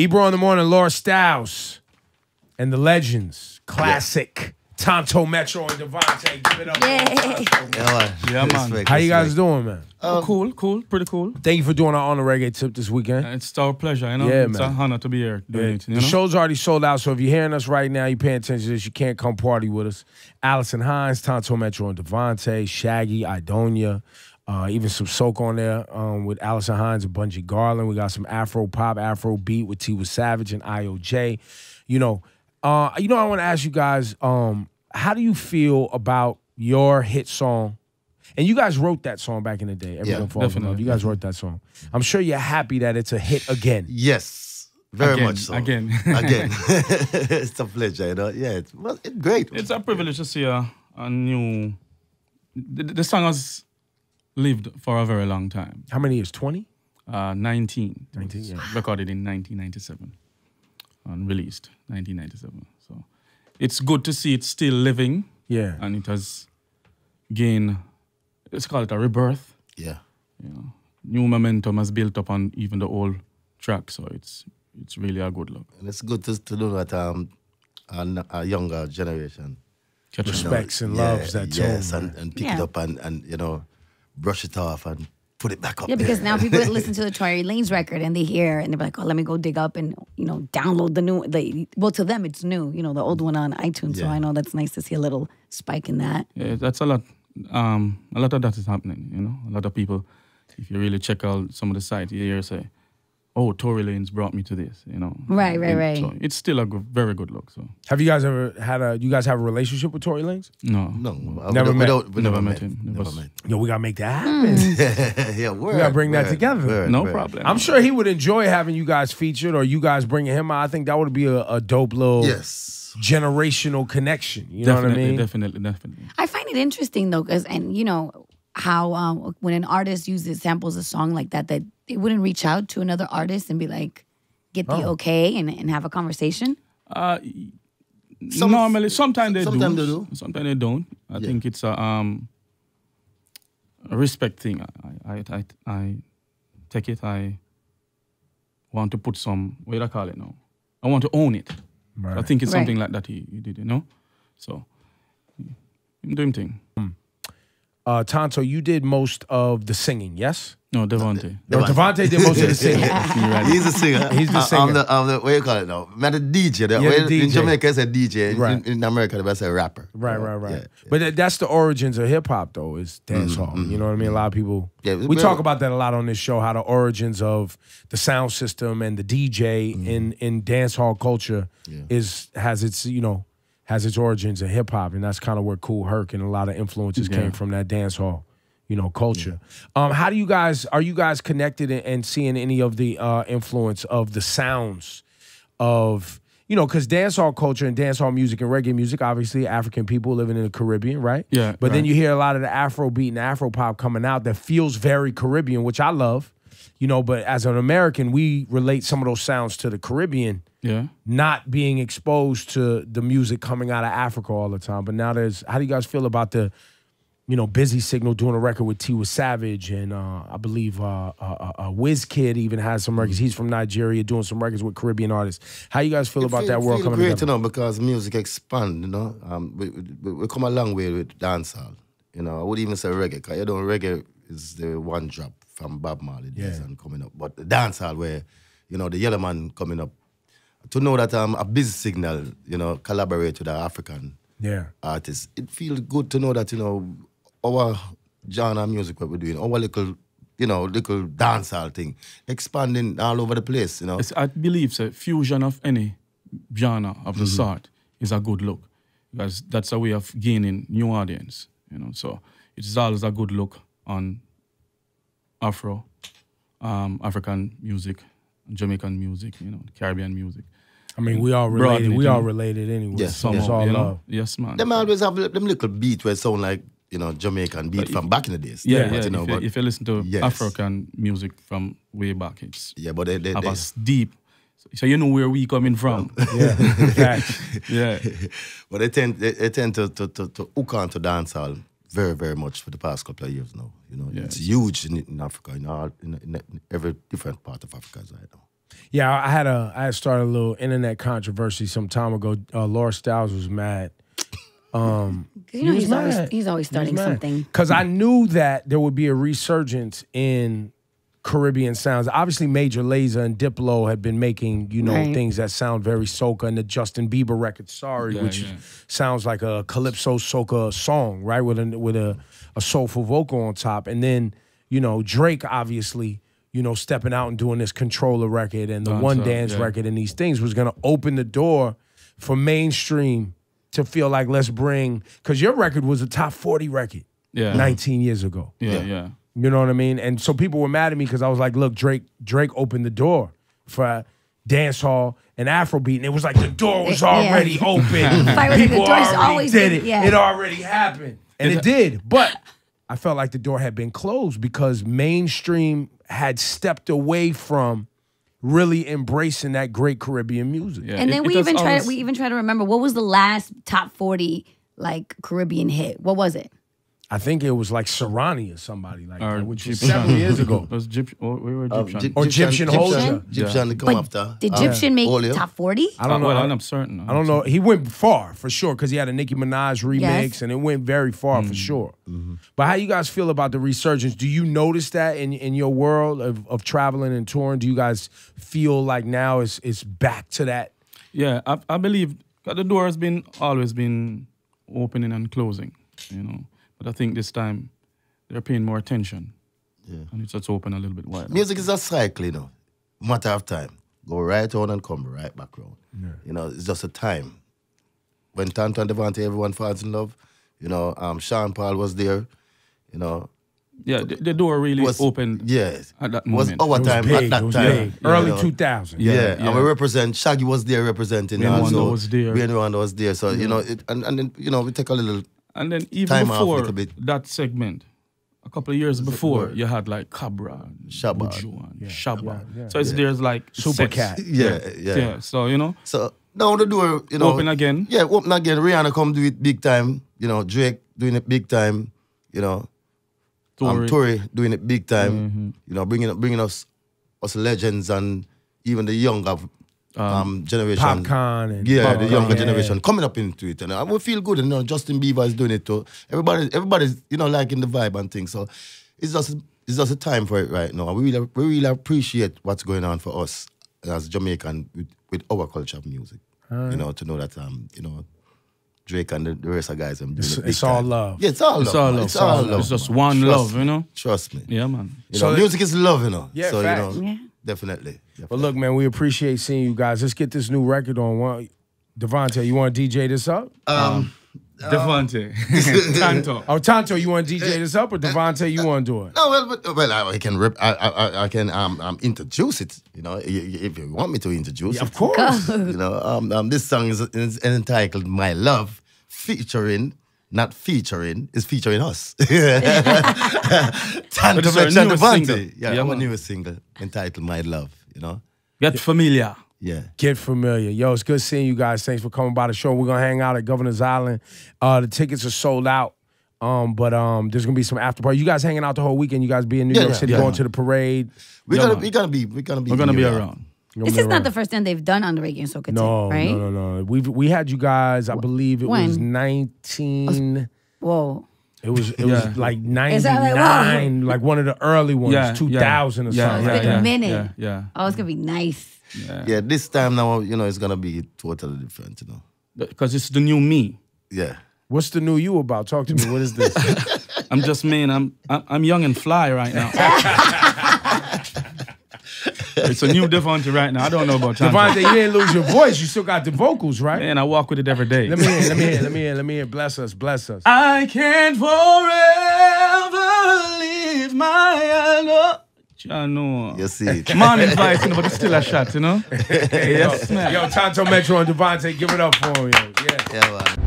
Ebro in the Morning, Laura Stiles, and the Legends. Classic. Yeah. Tanto Metro and Devonte. Give it up. Yay. Yeah, man. How you guys doing, man? Cool. Pretty cool. Thank you for doing our Honor Reggae Tip this weekend. It's our pleasure, you know? Yeah, man. It's an honor to be here doing it, you know? The show's already sold out, so if you're hearing us right now, you're paying attention to this, you can't come party with us. Alison Hinds, Tanto Metro and Devonte, Shaggy, Idonia. Even some soak on there with Alison Hinds and Bungie Garland. We got some Afro pop, Afro beat with Tiwa Savage and IOJ. You know, I want to ask you guys, how do you feel about your hit song? And you guys wrote that song back in the day. Everyone Falls in Love. You guys wrote that song. I'm sure you're happy that it's a hit again. Yes, very much so. Again. It's a pleasure, you know. Yeah, it's great. It's a privilege to see a new. The song was. Lived for a very long time. How many years? 20? 19. 19, yeah. Recorded in 1997 and released 1997. So it's good to see it still living. Yeah. And it has gained, let's call it a rebirth. Yeah. You know, new momentum has built up on even the old track. So it's really a good look. And it's good to do that a younger generation. Respects and loves that too. Yes, and pick it up and, you know, brush it off and put it back up. Yeah, because now people listen to the Tory Lanez record and they hear and they're like, oh, let me go dig up and, you know, download the new. Well, to them, it's new, you know, the old one on iTunes. Yeah. So I know that's nice to see a little spike in that. Yeah, that's a lot. A lot of that is happening, you know. A lot of people, if you really check out some of the sites, you hear say, oh, Tory Lanez brought me to this, you know. Right. So it's still a very good look. So, have you guys ever had a? You guys have a relationship with Tory Lanez? No. We never met him. Never met. Yo, we gotta make that happen. We gotta bring that together. No problem. I'm sure he would enjoy having you guys featured or you guys bringing him out. I think that would be a dope little generational connection. You know what I mean? Definitely. I find it interesting though, because you know how when an artist samples a song like that. They wouldn't reach out to another artist and be like, get the okay and have a conversation? Sometimes they do. Sometimes they don't. I think it's a respect thing. I take it. I want to put some, what do I call it now? I want to own it. Right. I think it's something like that he did, you know? So, doing thing. Tanto, you did most of the singing, yes? No, Devonte. Devonte did most of the singing. He's the singer. He's the singer. I'm the what do you call it now? I'm the DJ. In Jamaica, it's a DJ. Right. In America, it's a rapper. Right. Yeah. But that's the origins of hip-hop, though, is dancehall. You know what I mean? A lot of people... we talk about that a lot on this show, how the origins of the sound system and the DJ in dancehall culture has its origins in hip-hop, and that's kind of where Cool Herc and a lot of influences came from, that dancehall. You know, culture. How do you guys, are you guys connected and seeing any of the influence of the sounds of, you know, because dancehall culture and dancehall music and reggae music, obviously African people living in the Caribbean, right? Yeah. But then you hear a lot of the Afro beat and Afro pop coming out that feels very Caribbean, which I love, you know, but as an American, we relate some of those sounds to the Caribbean. Yeah. Not being exposed to the music coming out of Africa all the time. But now there's, how do you guys feel about the, you know, Busy Signal doing a record with Tiwa Savage, and I believe WizKid even has some records. He's from Nigeria, doing some records with Caribbean artists. How you guys feel about that world coming together? It's great, you know, because music expands, you know. We come a long way with dancehall. You know, I would even say reggae, because, you know, reggae is the one drop from Bob Marley and coming up. But the dancehall where, you know, the Yellow Man coming up, to know that a Busy Signal, you know, collaborate with an African artist, it feels good to know that, you know, our genre music, what we're doing, our little, you know, little dancehall thing, expanding all over the place, you know. I believe so. Fusion of any genre of the sort is a good look, because that's a way of gaining new audience, you know. So it's always a good look on Afro, African music, Jamaican music, you know, Caribbean music. I mean, we all related. We all related anyway. Yes, it's all love. Yes, man. Them always have them little beat where it sound like, you know, Jamaican beat from back in the days. If you listen to African music from way back, it's deep. So you know where we coming from. But they tend to hook on to dancehall very much for the past couple of years now. You know, it's huge in Africa, in every different part of Africa right now. Yeah, I had started a little internet controversy some time ago. Laura Stiles was mad. You know, he's always starting something. Because I knew that there would be a resurgence in Caribbean sounds. Obviously, Major Lazer and Diplo had been making, you know, things that sound very soca, and the Justin Bieber record, Sorry, which sounds like a calypso soca song, right? With a soulful vocal on top. And then, you know, Drake, obviously, you know, stepping out and doing this Controller record and the One Dance record, and these things was going to open the door for mainstream to feel like, let's bring, because your record was a top 40 record 19 years ago. Yeah. You know what I mean? And so people were mad at me because I was like, look, Drake opened the door for dancehall and Afrobeat. And it was like the door was already open. People already did it. It already happened. And it did. But I felt like the door had been closed because mainstream had stepped away from really embracing that great Caribbean music. Yeah, and then we even try to remember, what was the last top 40 like Caribbean hit? What was it? I think it was like Serani or somebody like that, which was several years ago. Egyptian Holder. Egyptian come after. Did Egyptian make top 40? I don't know. I'm certain. I don't know. He went far for sure because he had a Nicki Minaj remix, and it went very far for sure. But how you guys feel about the resurgence? Do you notice that in your world of traveling and touring? Do you guys feel like now it's back to that? Yeah, I believe the door has been always been opening and closing, you know. But I think this time they're paying more attention. Yeah. And it's just open a little bit wider. Music is a cycle, you know. Matter of time. Go right on and come right back round. Yeah. You know, it's just a time. When Tanto and Devonte, everyone falls in love. You know, Sean Paul was there. You know. Yeah, the door really was open. Yes. At that moment. Was our time at that time. Early 2000. Yeah. And we represent, Shaggy was there representing. Rayvon was there. Rayvon was there. So, you know, and then, you know, we take a little... And then even time before that segment, a couple of years before, you had like Cabra, Shabba, Shabba. So there's like Super Cat. Yeah. So, you know. So now the door, you know. Open again. Yeah, open again. Rihanna come do it big time. You know, Drake doing it big time. You know, Tory doing it big time. You know, bringing us legends and even the younger generation, Popcorn and the younger generation coming up into it, and I will feel good. And you know, Justin Bieber is doing it too. Everybody's you know liking the vibe and things. So it's just a time for it right now. We really appreciate what's going on for us as Jamaican with our culture of music. You know, to know that you know Drake and the rest of guys. It's all love. Yeah, it's all love. It's just one love, you know. Trust me. Yeah, man. You know, music is love, you know. Yeah, so you know. Yeah. Definitely. But look, man, we appreciate seeing you guys. Let's get this new record on. Devonte, you want to DJ this up? Devonte. Tanto. Oh, Tanto, you want to DJ this up, or Devonte, you want to do it? No, well, I can rip. I can introduce it. You know, if you want me to introduce it, of course. You know, this song is entitled "My Love," featuring. Not featuring, it's featuring us. Tanto Metro and Devonte. Yeah, our newest single entitled My Love, you know. Get familiar. Yeah. Get familiar. Yo, it's good seeing you guys. Thanks for coming by the show. We're going to hang out at Governor's Island. The tickets are sold out, but there's going to be some after party. You guys hanging out the whole weekend. You guys be in New York City, going to the parade. We're going to be around. This is not the first time they've done on the Reggae and Soca team, right? No. We had you guys, I believe it was 19. Whoa. It was like 99, like one of the early ones, 2000 or something. It's been a minute. Yeah. Oh, it's going to be nice. Yeah, this time now, you know, it's going to be totally different, you know. Because it's the new me. Yeah. What's the new you about? Talk to me. What is this? I'm just mean. I'm young and fly right now. It's a new Devonte right now. I don't know about Tanto. Devonte, you didn't lose your voice. You still got the vocals, right? Man, I walk with it every day. Let me hear. Bless us. I can't forever leave my love. You see it. Morning vibes, but it's still a shot, you know? Yes, man. Yo, Tanto Metro and Devonte, give it up for him. Yeah, man.